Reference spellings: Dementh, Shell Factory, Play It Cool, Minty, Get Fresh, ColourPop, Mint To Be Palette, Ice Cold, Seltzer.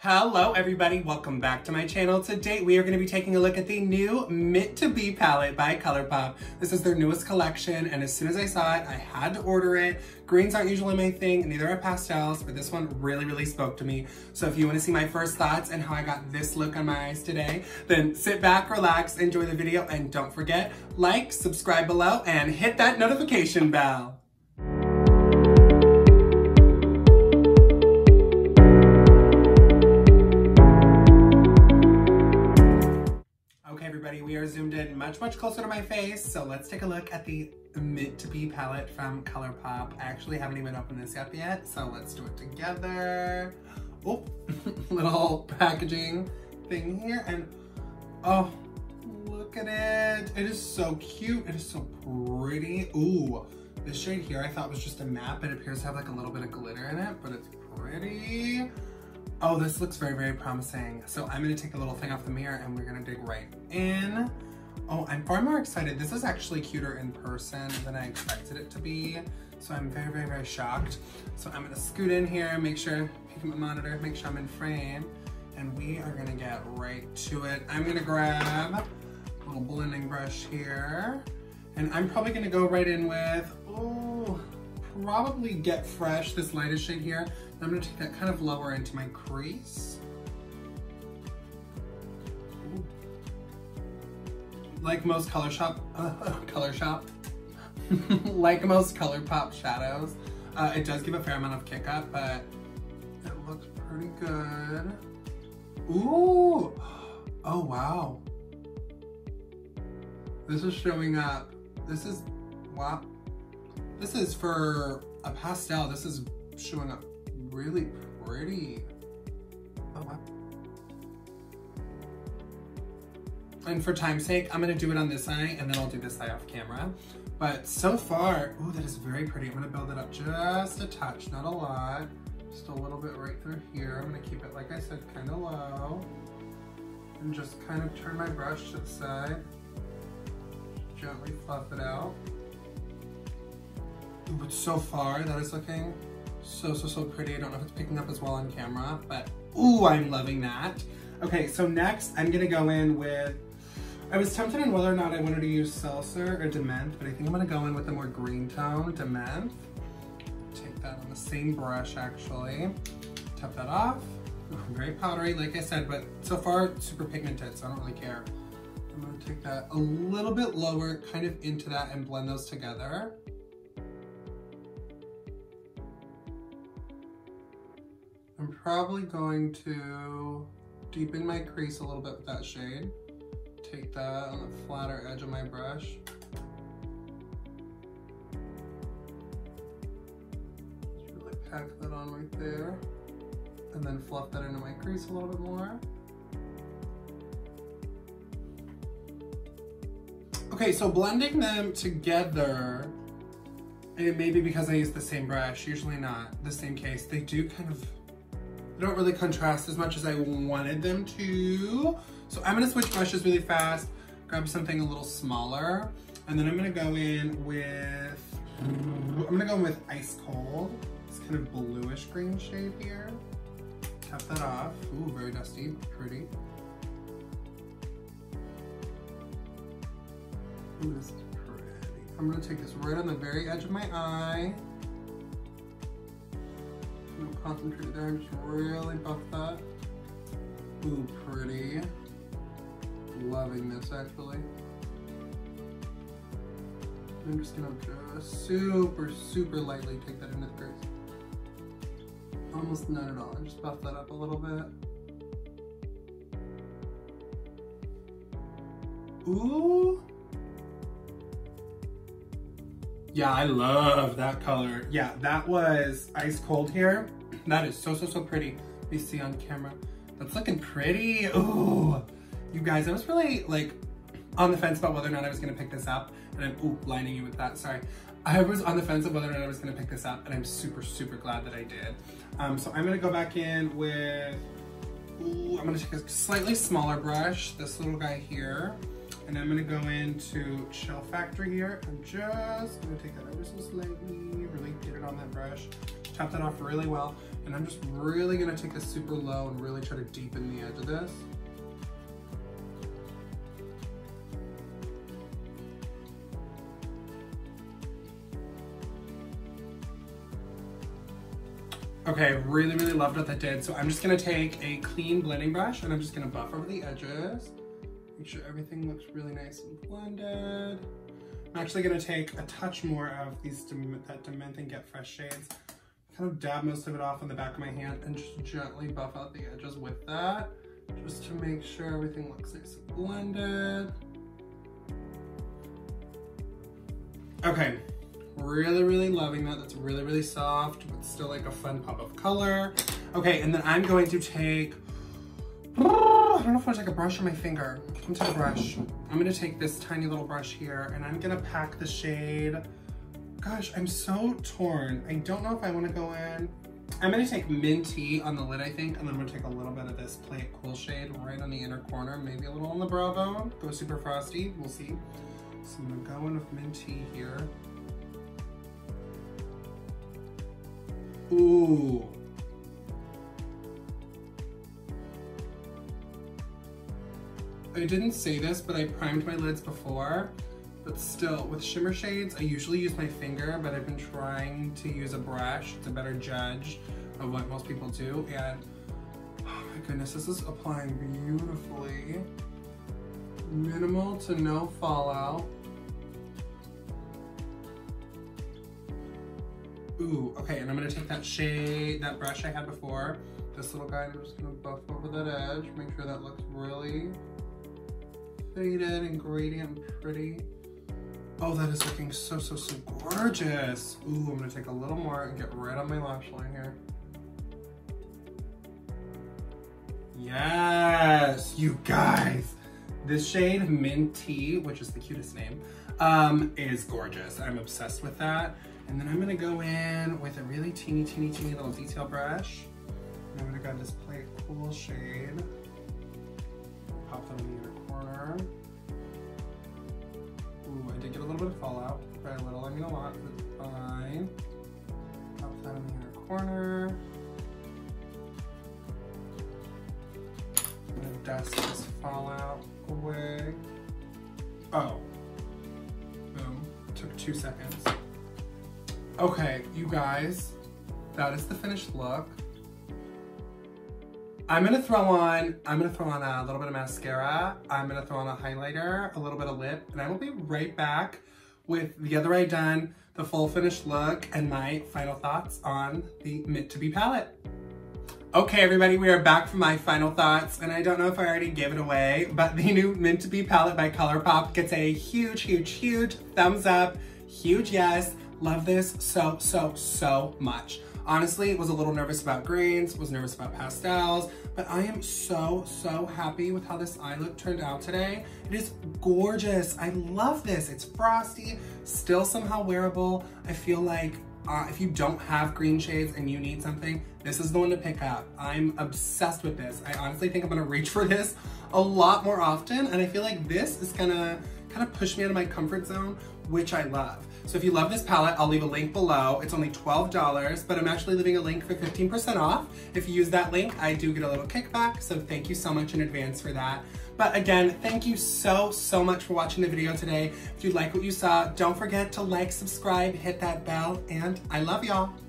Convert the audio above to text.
Hello everybody, welcome back to my channel. Today we are going to be taking a look at the new Mint To Be palette by ColourPop. This is their newest collection, and as soon as I saw it, I had to order it. Greens aren't usually my thing, neither are pastels, but this one really spoke to me. So if you want to see my first thoughts and how I got this look on my eyes today, then sit back, relax, enjoy the video, and don't forget, like, subscribe below, and hit that notification bell. We are zoomed in much closer to my face, so let's take a look at the Mint To Be palette from ColourPop. I actually haven't even opened this up yet, so let's do it together. Oh, little packaging thing here, and oh, look at it. It is so cute. It is so pretty. Ooh, this shade here I thought was just a matte, but it appears to have like a little bit of glitter in it, but it's pretty. Oh, this looks very promising. So I'm gonna take a little thing off the mirror and we're gonna dig right in. Oh, I'm far more excited. This is actually cuter in person than I expected it to be. So I'm very shocked. So I'm gonna scoot in here, make sure, pick up my monitor, make sure I'm in frame. And we are gonna get right to it. I'm gonna grab a little blending brush here. And I'm probably gonna go right in with, oh, probably Get Fresh, this lightest shade here. I'm gonna take that kind of lower into my crease. Ooh. Like most ColourPop shadows, it does give a fair amount of kick up, but it looks pretty good. Ooh, oh wow. This is showing up. This is, wow. This is for a pastel. This is showing up really pretty. Oh wow. And for time's sake, I'm gonna do it on this eye and then I'll do this eye off camera. But so far, ooh, that is very pretty. I'm gonna build it up just a touch, not a lot. Just a little bit right through here. I'm gonna keep it, like I said, kind of low. And just kind of turn my brush to the side. Gently fluff it out. Ooh, but so far, that is looking so pretty. I don't know if it's picking up as well on camera, but ooh, I'm loving that. Okay, so next I'm gonna go in with, I was tempted on whether or not I wanted to use Seltzer or Dementh, but I think I'm gonna go in with a more green tone, Dementh. Take that on the same brush, actually. Tap that off. Ooh, very powdery, like I said, but so far super pigmented, so I don't really care. I'm gonna take that a little bit lower, kind of into that, and blend those together. I'm probably going to deepen my crease a little bit with that shade. Take that on the flatter edge of my brush. Just really pack that on right there. And then fluff that into my crease a little bit more. Okay, so blending them together, and maybe because I use the same brush, usually not the same case, they do kind of, they don't really contrast as much as I wanted them to. So I'm gonna switch brushes really fast, grab something a little smaller, and then I'm gonna go in with, Ice Cold, this kind of bluish green shade here. Tap that off. Ooh, very dusty, pretty. Ooh, this is pretty. I'm gonna take this right on the very edge of my eye. Concentrate there and just really buff that. Ooh, pretty. Loving this, actually. I'm just gonna just super lightly take that into the crease. Almost none at all. I just buff that up a little bit. Ooh. Yeah, I love that color. Yeah, that was Ice Cold here. That is so pretty. Let me see on camera. That's looking pretty. Ooh. You guys, I was really like on the fence about whether or not I was gonna pick this up. And I'm, ooh, blinding you with that, sorry. I was on the fence of whether or not I was gonna pick this up, and I'm super glad that I did. So I'm gonna go back in with, ooh, I'm gonna take a slightly smaller brush, this little guy here. And I'm gonna go into Shell Factory here. I'm just gonna take that ever so slightly, really get it on that brush, tap that off really well. And I'm just really gonna take this super low and really try to deepen the edge of this. Okay, really, really loved what that did. So I'm just gonna take a clean blending brush and I'm just gonna buff over the edges. Make sure everything looks really nice and blended. I'm actually gonna take a touch more of that Dementh and Get Fresh shades. Kind of dab most of it off on the back of my hand and just gently buff out the edges with that, just to make sure everything looks nice and blended. Okay, really, really loving that. That's really, really soft, but still like a fun pop of color. Okay, and then I'm going to take, I don't know if I want to take a brush or my finger. I'm gonna take a brush. I'm gonna take this tiny little brush here and I'm gonna pack the shade. Gosh, I'm so torn. I don't know if I want to go in. I'm going to take Minty on the lid, I think, and then I'm going to take a little bit of this Play It Cool shade right on the inner corner, maybe a little on the brow bone. Go super frosty, we'll see. So I'm going to go in with Minty here. Ooh. I didn't say this, but I primed my lids before. But still, with shimmer shades, I usually use my finger, but I've been trying to use a brush. It's a better judge of what most people do. And oh my goodness, this is applying beautifully. Minimal to no fallout. Ooh, okay, and I'm gonna take that shade, that brush I had before, this little guy, and I'm just gonna buff over that edge, make sure that looks really faded and gradient and pretty. Oh, that is looking so, so, so gorgeous. Ooh, I'm gonna take a little more and get right on my lash line here. Yes, you guys. This shade, Minty, which is the cutest name, is gorgeous. I'm obsessed with that. And then I'm gonna go in with a really teeny, teeny, teeny little detail brush. And I'm gonna grab this Play It Cool shade. Pop that in the inner corner. Ooh, I did get a little bit of fallout. By a little, I mean a lot, but it's fine. Pop that in the inner corner. I'm gonna dust this fallout away. Oh. Boom. Took 2 seconds. Okay, you guys, that is the finished look. I'm gonna throw on a little bit of mascara, I'm gonna throw on a highlighter, a little bit of lip, and I will be right back with the other eye done, the full finished look, and my final thoughts on the Mint To Be palette. Okay, everybody, we are back for my final thoughts, and I don't know if I already gave it away, but the new Mint To Be palette by ColourPop gets a huge, huge, huge thumbs up, huge yes. Love this so, so, so much. Honestly, was a little nervous about greens, was nervous about pastels, but I am so, so happy with how this eye look turned out today. It is gorgeous. I love this. It's frosty, still somehow wearable. I feel like if you don't have green shades and you need something, this is the one to pick up. I'm obsessed with this. I honestly think I'm gonna reach for this a lot more often, and I feel like this is gonna kind of push me out of my comfort zone, which I love. So if you love this palette, I'll leave a link below. It's only $12, but I'm actually leaving a link for 15% off. If you use that link, I do get a little kickback, so thank you so much in advance for that. But again, thank you so, so much for watching the video today. If you like what you saw, don't forget to like, subscribe, hit that bell, and I love y'all.